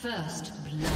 First blood.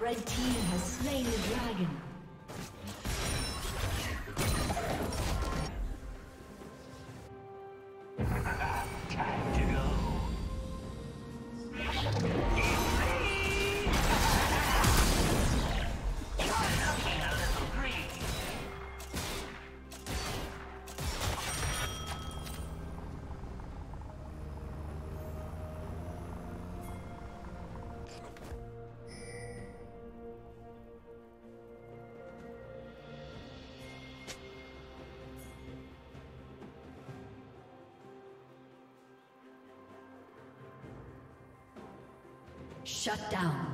Red team has slain the dragon. Shut down.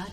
Shut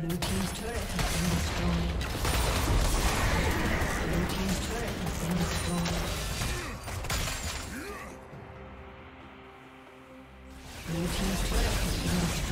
Blue team's turret has been destroyed. Blue team's turret has been destroyed. Blue team's turret has been destroyed.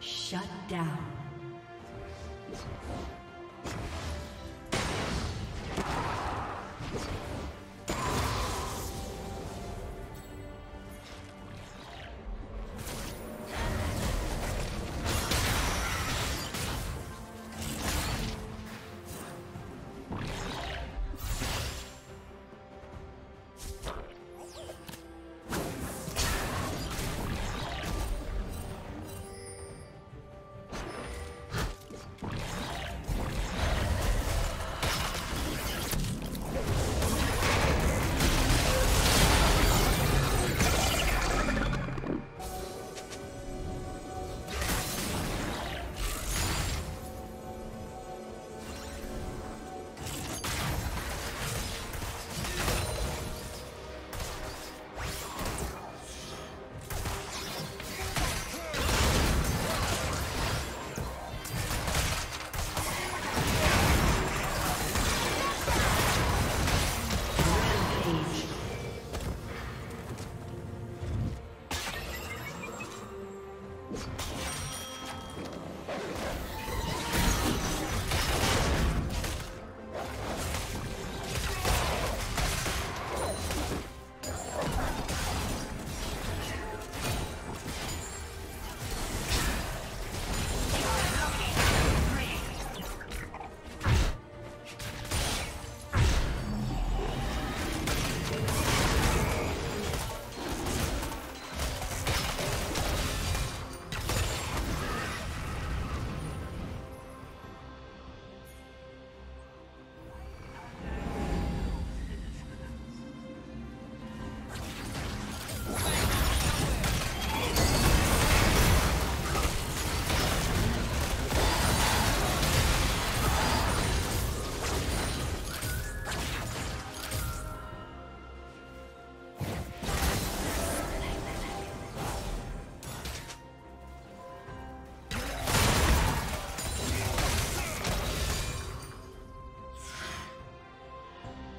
Shut down.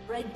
Red